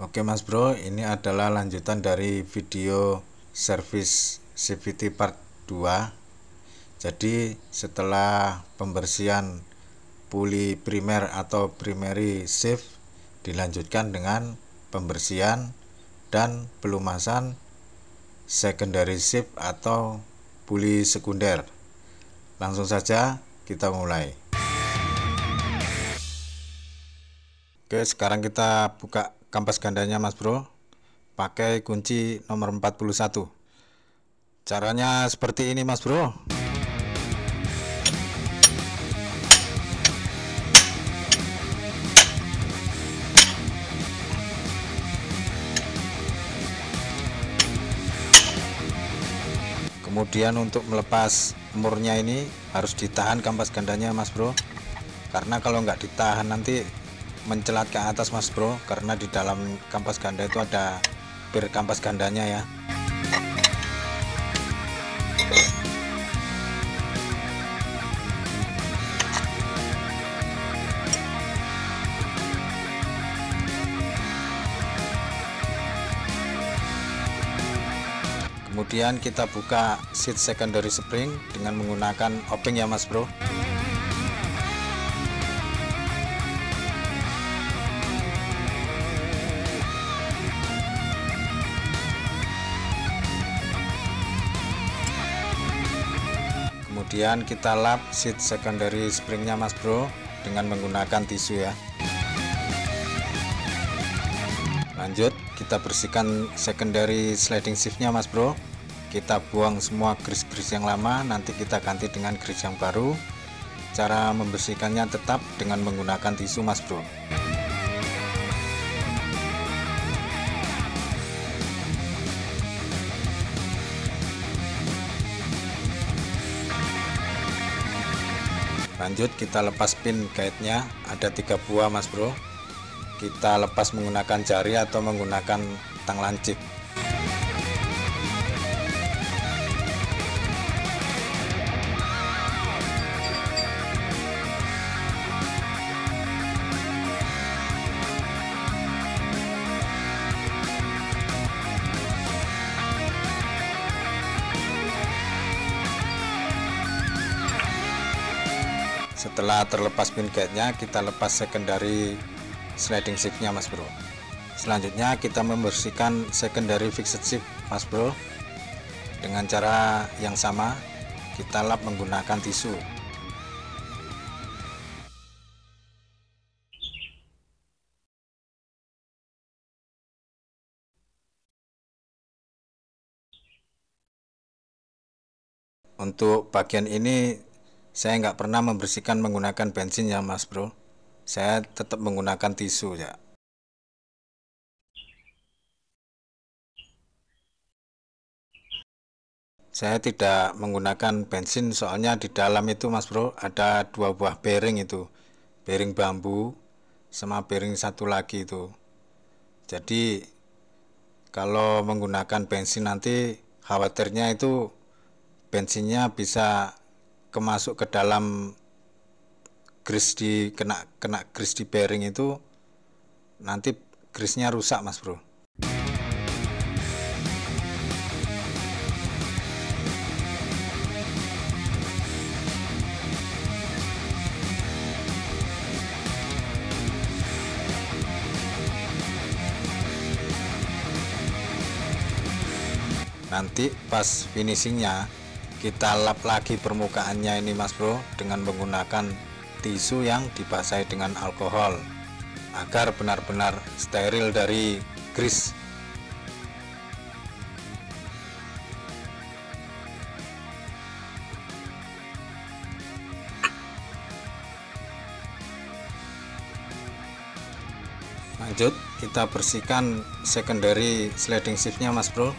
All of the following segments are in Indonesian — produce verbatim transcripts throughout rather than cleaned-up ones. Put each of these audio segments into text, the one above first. Oke Mas Bro, ini adalah lanjutan dari video service C V T part dua. Jadi setelah pembersihan pulley primer atau primary sheave, dilanjutkan dengan pembersihan dan pelumasan secondary sheave atau pulley sekunder. Langsung saja kita mulai. Oke, sekarang kita buka kampas gandanya Mas Bro pakai kunci nomor empat puluh satu. Caranya seperti ini Mas Bro. Kemudian untuk melepas murnya ini harus ditahan kampas gandanya Mas Bro, karena kalau nggak ditahan nanti mencelat ke atas Mas Bro, karena di dalam kampas ganda itu ada pir kampas gandanya ya. Kemudian kita buka seat secondary spring dengan menggunakan O-ring ya Mas Bro. Kemudian kita lap seat secondary springnya Mas Bro dengan menggunakan tisu ya. Lanjut kita bersihkan secondary sliding sheave-nya Mas Bro. Kita buang semua grease-grease yang lama, nanti kita ganti dengan grease yang baru. Cara membersihkannya tetap dengan menggunakan tisu Mas Bro. Lanjut kita lepas pin guide nya ada tiga buah Mas Bro. Kita lepas menggunakan jari atau menggunakan tang lancip. Setelah terlepas pin guide-nya, kita lepas secondary sliding sheave-nya Mas Bro. Selanjutnya kita membersihkan secondary fixed sheave Mas Bro. Dengan cara yang sama, kita lap menggunakan tisu. Untuk bagian ini saya nggak pernah membersihkan menggunakan bensin ya Mas Bro, saya tetap menggunakan tisu ya. Saya tidak menggunakan bensin soalnya di dalam itu Mas Bro ada dua buah bearing itu, bearing bambu sama bearing satu lagi itu. Jadi kalau menggunakan bensin nanti khawatirnya itu bensinnya bisa kemasuk ke dalam grease, di kena kena grease di bearing itu, nanti grease-nya rusak Mas Bro. Nanti pas finishingnya kita lap lagi permukaannya ini Mas Bro dengan menggunakan tisu yang dibasahi dengan alkohol agar benar-benar steril dari grease. Lanjut kita bersihkan secondary sliding sheave-nya Mas Bro.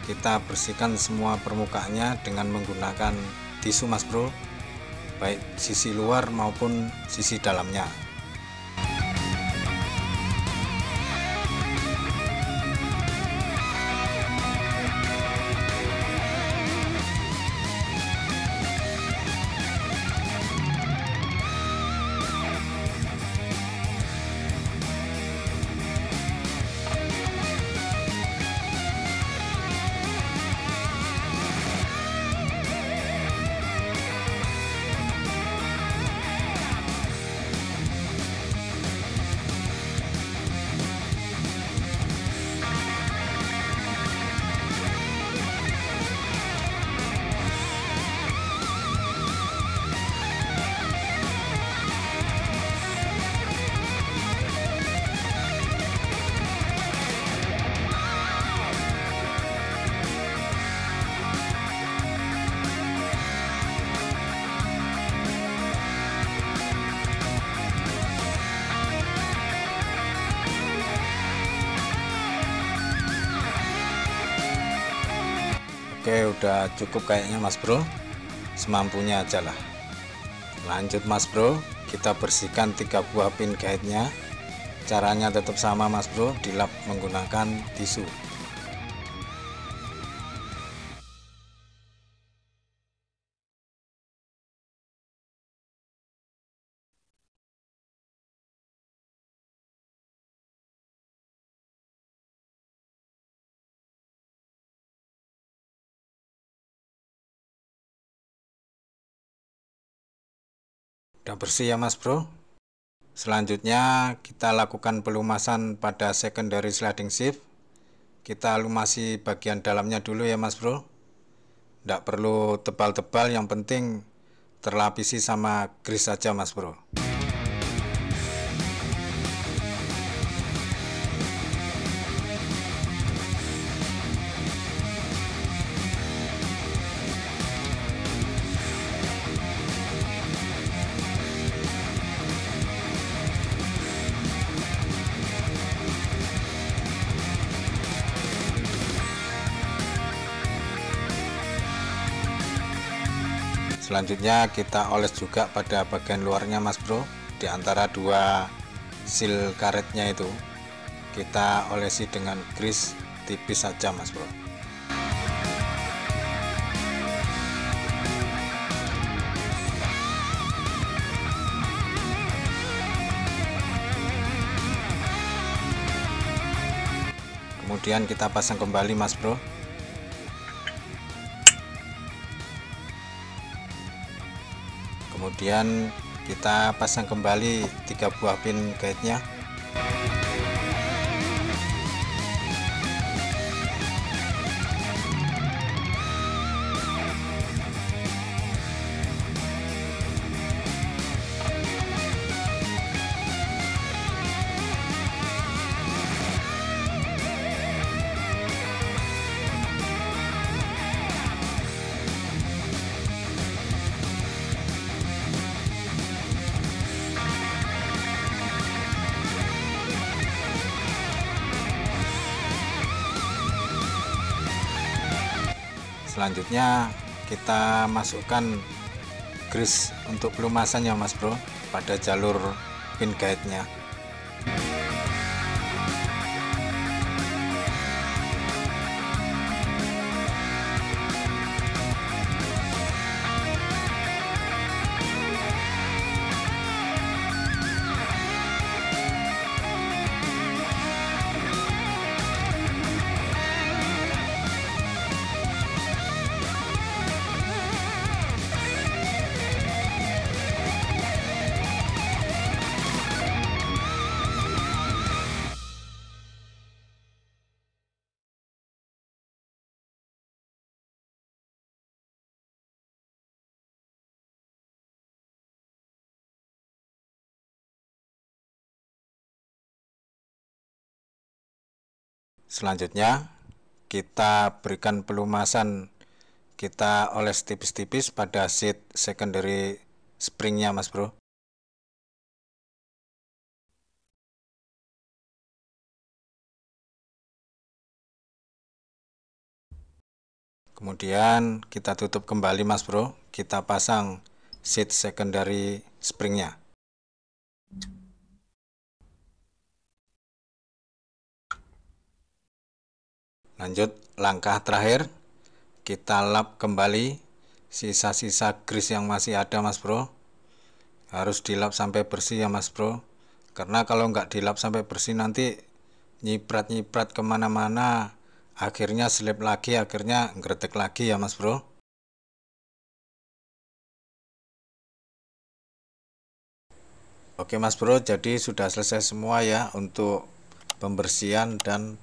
Kita bersihkan semua permukaannya dengan menggunakan tisu Mas Bro, baik sisi luar maupun sisi dalamnya. Oke, udah cukup kayaknya Mas Bro, semampunya aja lah. Lanjut Mas Bro, kita bersihkan tiga buah pin guide nya. Caranya tetap sama Mas Bro, dilap menggunakan tisu. Udah bersih ya Mas Bro. Selanjutnya kita lakukan pelumasan pada secondary sliding sheave. Kita lumasi bagian dalamnya dulu ya Mas Bro. Tidak perlu tebal-tebal, yang penting terlapisi sama grease saja Mas Bro. Selanjutnya kita oles juga pada bagian luarnya Mas Bro, di antara dua seal karetnya itu kita olesi dengan grease tipis saja Mas Bro. Kemudian kita pasang kembali Mas Bro. Kemudian kita pasang kembali tiga buah pin guide-nya. Selanjutnya kita masukkan grease untuk pelumasannya Mas Bro pada jalur pin guide-nya. Selanjutnya kita berikan pelumasan, kita oles tipis-tipis pada seat secondary springnya Mas Bro. Kemudian kita tutup kembali Mas Bro, kita pasang seat secondary springnya. Lanjut, langkah terakhir kita lap kembali sisa-sisa grease yang masih ada Mas Bro. Harus dilap sampai bersih ya Mas Bro, karena kalau nggak dilap sampai bersih nanti nyiprat-nyiprat kemana-mana, akhirnya slip lagi, akhirnya ngretek lagi ya Mas Bro. Oke Mas Bro, jadi sudah selesai semua ya untuk pembersihan dan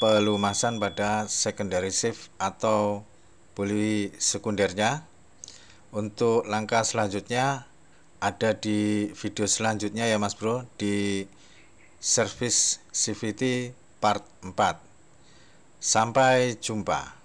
pelumasan pada secondary sheave atau pulley sekundernya. Untuk langkah selanjutnya ada di video selanjutnya ya Mas Bro, di service C V T part empat. Sampai jumpa.